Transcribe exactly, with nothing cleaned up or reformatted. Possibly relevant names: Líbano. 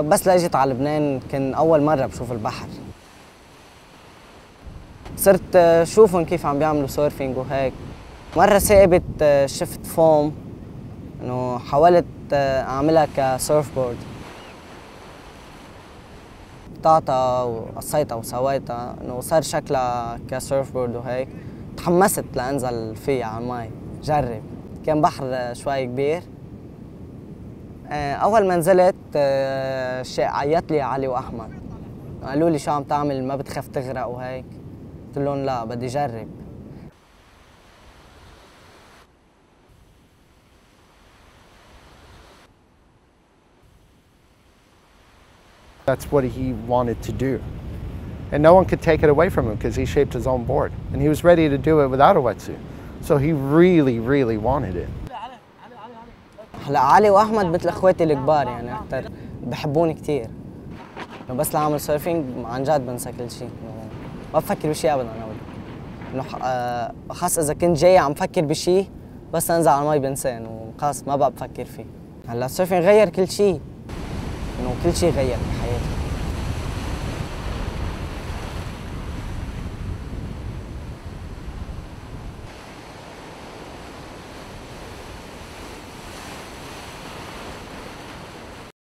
بس لأجيت على لبنان كان أول مرة بشوف البحر، صرت شوفهم كيف عم بيعملوا سيرفينج وهيك. مرة ثابت شفت فوم إنه حاولت أعملها كسيرف بورد، قطعتها وقصيتها وسويتها إنه صار شكلها كسيرف بورد وهيك. تحمست لأنزل فيها على المي جرب، كان بحر شوي كبير. أول ما نزلت عيط لي علي وأحمد، قالوا لي شو عم تعمل، ما بتخاف تغرق وهيك؟ قلت لهم لا بدي أجرب. That's what he wanted to do. And no one could take it away from him because he shaped his own board. And he was ready to do it without a wetsuit. So he really, really wanted it. هلا علي واحمد مثل اخواتي الكبار، يعني اكثر بحبوني كثير. بس لعمل سيرفينج عن جد بنسى كل شيء، ما بفكر بشيء ابدا اول، انه خاص اذا كنت جاي عم فكر بشيء بس انزل على المي بنسان وخاص ما بقى بفكر فيه. هلا السيرفينج غير كل شيء، انه كل شيء غير بحياتي.